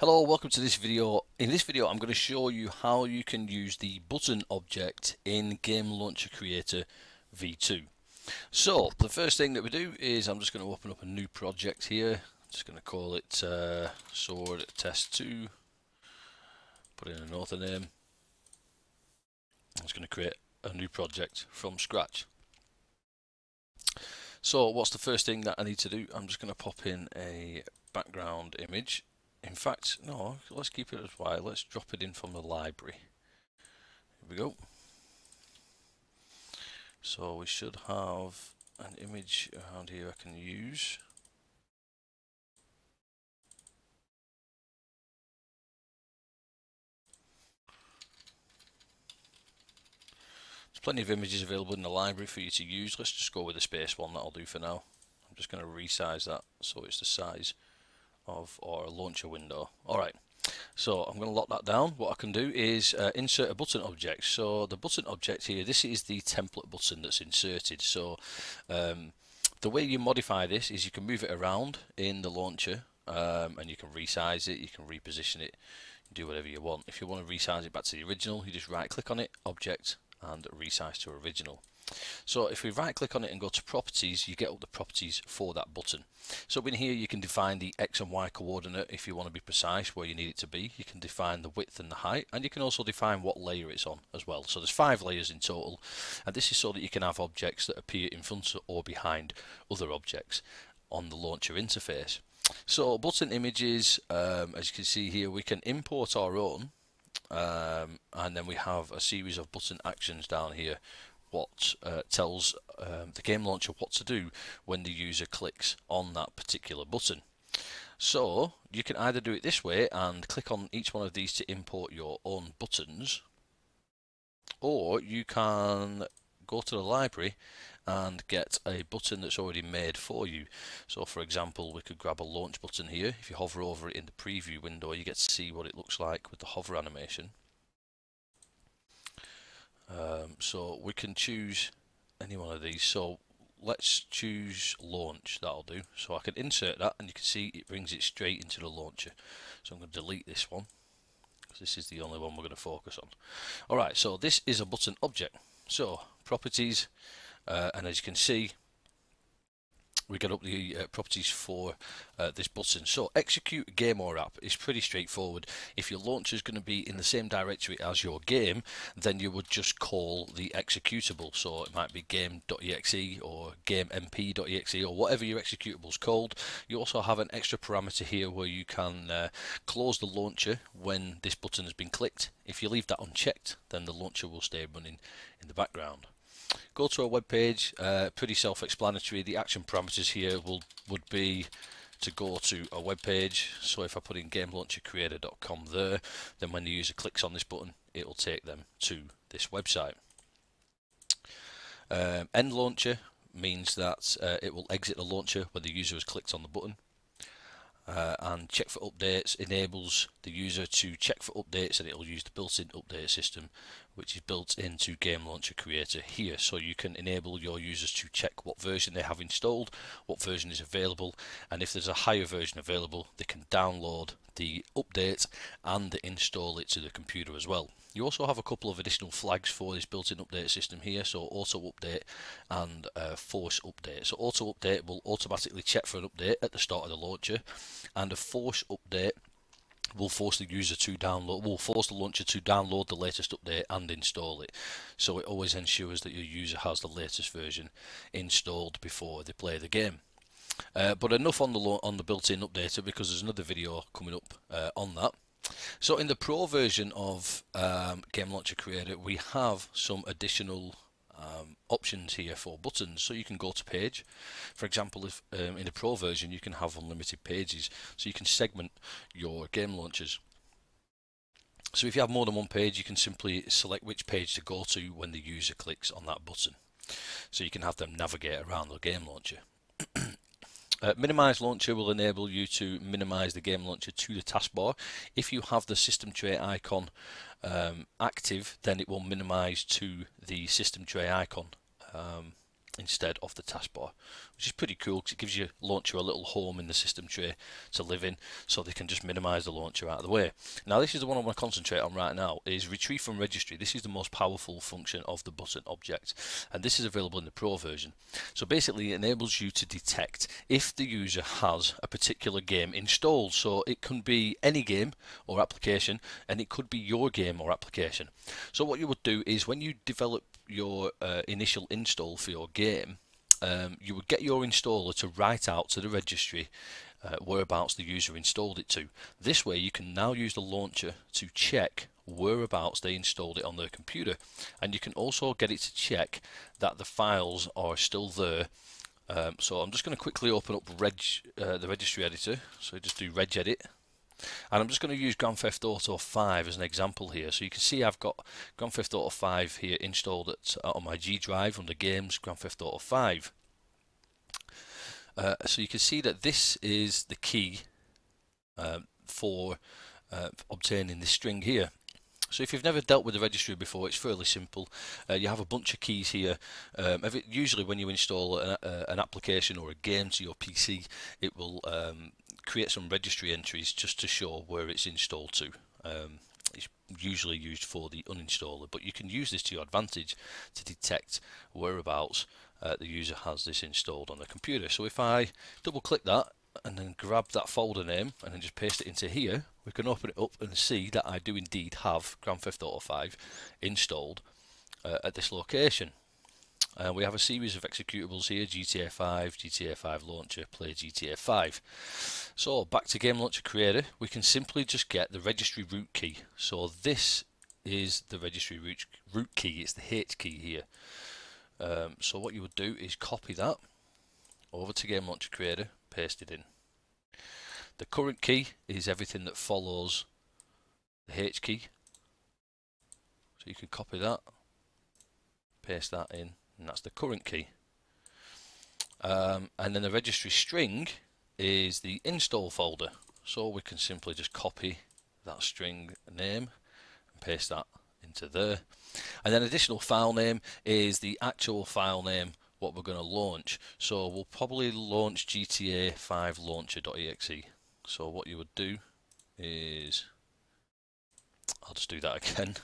Hello, welcome to this video. In this video I'm going to show you how you can use the button object in Game Launcher Creator V2. So the first thing that we do is I'm just going to open up a new project here. I'm just going to call it Sword Test 2. Put in an author name. I'm just going to create a new project from scratch. So what's the first thing that I need to do? I'm just going to pop in a background image. In fact, no, let's keep it as wide. Let's drop it in from the library. Here we go. So we should have an image around here I can use. There's plenty of images available in the library for you to use. Let's just go with the space one, that'll do for now. I'm just going to resize that so it's the size of our launcher window. Alright, so I'm going to lock that down. What I can do is insert a button object. So the button object here, this is the template button that's inserted. So the way you modify this is you can move it around in the launcher and you can resize it, you can reposition it, do whatever you want. If you want to resize it back to the original, you just right click on it, object, and resize to original. So if we right click on it and go to properties, you get all the properties for that button. So in here you can define the X and Y coordinate if you want to be precise where you need it to be. You can define the width and the height, and you can also define what layer it's on as well. So there's 5 layers in total, and this is so that you can have objects that appear in front or behind other objects on the launcher interface. So button images, as you can see here, we can import our own, and then we have a series of button actions down here what tells the game launcher what to do when the user clicks on that particular button. So you can either do it this way and click on each one of these to import your own buttons, or you can go to the library and get a button that's already made for you. So for example, we could grab a launch button here. If you hover over it in the preview window, you get to see what it looks like with the hover animation. So we can choose any one of these. So let's choose launch, that'll do. So I can insert that and you can see it brings it straight into the launcher. So I'm going to delete this one because this is the only one we're going to focus on. Alright, so this is a button object. So properties, and as you can see we get up the properties for this button. So execute game or app is pretty straightforward. If your launcher is going to be in the same directory as your game, then you would just call the executable. So it might be game.exe or gamemp.exe or whatever your executable is called. You also have an extra parameter here where you can close the launcher when this button has been clicked. If you leave that unchecked, then the launcher will stay running in the background. Go to our web page, pretty self-explanatory. The action parameters here would be to go to a web page. So if I put in GameLauncherCreator.com there, then when the user clicks on this button, it will take them to this website. End launcher means that it will exit the launcher when the user has clicked on the button. And check for updates enables the user to check for updates, and it will use the built-in update system which is built into Game Launcher Creator here. So you can enable your users to check what version they have installed, what version is available, and if there's a higher version available they can download the update and install it to the computer as well. You also have a couple of additional flags for this built-in update system here, so auto update and force update. So auto update will automatically check for an update at the start of the launcher, and a force update will force the user to download, will force the launcher to download the latest update and install it. So it always ensures that your user has the latest version installed before they play the game. But enough on the built-in updater, because there's another video coming up on that. So in the Pro version of Game Launcher Creator, we have some additional options here for buttons. So you can go to page. For example, if in the Pro version you can have unlimited pages, so you can segment your game launchers. So if you have more than one page, you can simply select which page to go to when the user clicks on that button. So you can have them navigate around the game launcher. Minimize launcher will enable you to minimize the game launcher to the taskbar. If you have the system tray icon active, then it will minimize to the system tray icon instead of the taskbar, which is pretty cool because it gives your launcher a little home in the system tray to live in, so they can just minimize the launcher out of the way. Now this is the one I want to concentrate on right now, is retrieve from registry. This is the most powerful function of the button object, and this is available in the Pro version. So basically it enables you to detect if the user has a particular game installed, so it can be any game or application, and it could be your game or application. So what you would do is when you develop your initial install for your game, you would get your installer to write out to the registry whereabouts the user installed it to. This way you can now use the launcher to check whereabouts they installed it on their computer, and you can also get it to check that the files are still there. So I'm just going to quickly open up the registry editor, so just do regedit. And I'm just going to use Grand Theft Auto 5 as an example here. So you can see I've got Grand Theft Auto 5 here installed on my G drive under Games, Grand Theft Auto 5. So you can see that this is the key for obtaining this string here. So if you've never dealt with the registry before, it's fairly simple. You have a bunch of keys here. Usually when you install an application or a game to your PC, it will create some registry entries just to show where it's installed to. It's usually used for the uninstaller, but you can use this to your advantage to detect whereabouts the user has this installed on their computer. So if I double click that and then grab that folder name and then just paste it into here, we can open it up and see that I do indeed have Grand Theft Auto 5 installed at this location. We have a series of executables here: GTA 5, GTA 5 Launcher, Play GTA 5. So back to Game Launcher Creator, we can simply just get the registry root key. So this is the registry root key, it's the H key here. So what you would do is copy that over to Game Launcher Creator, paste it in. The current key is everything that follows the H key. So you can copy that, paste that in, and that's the current key. And then the registry string is the install folder, so we can simply just copy that string name and paste that into there. And then additional file name is the actual file name what we're going to launch, so we'll probably launch GTA 5 Launcher.exe. So what you would do is, I'll just do that again,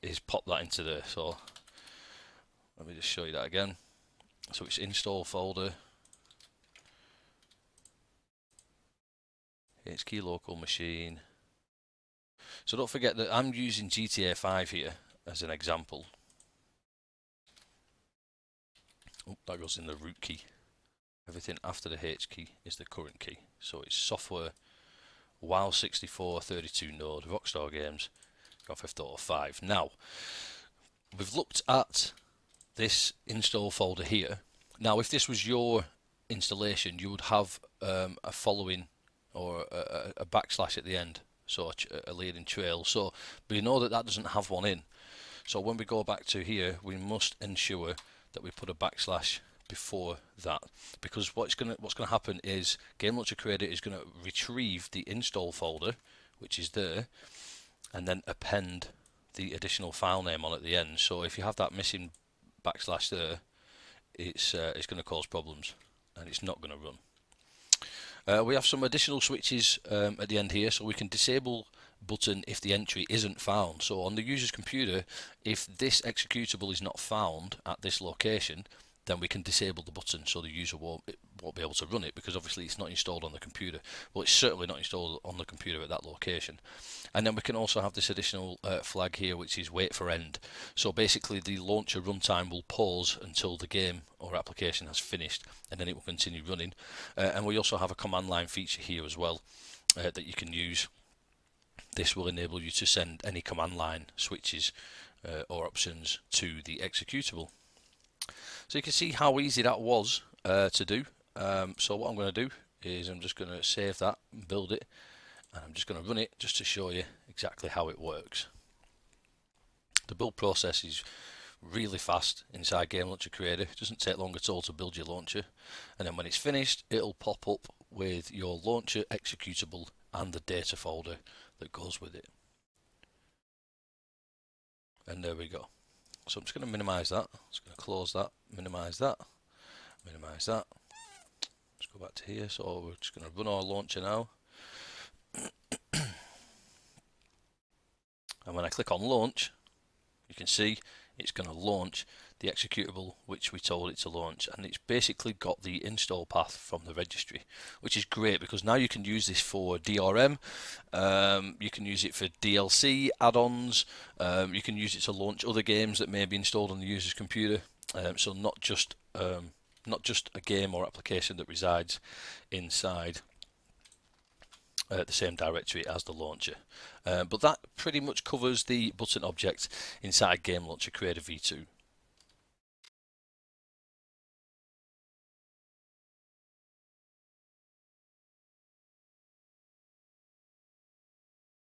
is pop that into there. So let me just show you that again. So it's install folder, it's key local machine. So don't forget that I'm using GTA 5 here as an example. Oh, that goes in the root key. Everything after the H key is the current key. So it's software, WoW 64, 32 node, Rockstar Games, Grand Theft Auto 5. Now we've looked at this install folder here. Now if this was your installation, you would have a following or a backslash at the end, so a leading trail. So but you know that doesn't have one in, so when we go back to here, we must ensure that we put a backslash before that, because what's going to happen is Game Launcher Creator is going to retrieve the install folder, which is there, and then append the additional file name on at the end. So if you have that missing backslash there, it's going to cause problems and it's not going to run. We have some additional switches at the end here, so we can disable button if the entry isn't found. So on the user's computer, if this executable is not found at this location, then we can disable the button, so the user won't be able to run it, because obviously it's not installed on the computer. Well, it's certainly not installed on the computer at that location. And then we can also have this additional flag here, which is wait for end. So basically the launcher runtime will pause until the game or application has finished, and then it will continue running. And we also have a command line feature here as well that you can use. This will enable you to send any command line switches or options to the executable. So you can see how easy that was to do. So what I'm going to do is I'm just going to save that and build it, and I'm just going to run it just to show you exactly how it works. The build process is really fast inside Game Launcher Creator. It doesn't take long at all to build your launcher, and then when it's finished, it'll pop up with your launcher executable and the data folder that goes with it. And there we go. So I'm just going to minimize that. I'm just going to close that, minimize that, minimize that. Let's go back to here. So we're just going to run our launcher now. And when I click on launch, you can see it's going to launch the executable which we told it to launch, and it's basically got the install path from the registry, which is great because now you can use this for DRM, you can use it for DLC add-ons, you can use it to launch other games that may be installed on the user's computer, so not just a game or application that resides inside the same directory as the launcher. But that pretty much covers the button object inside Game Launcher Creator V2.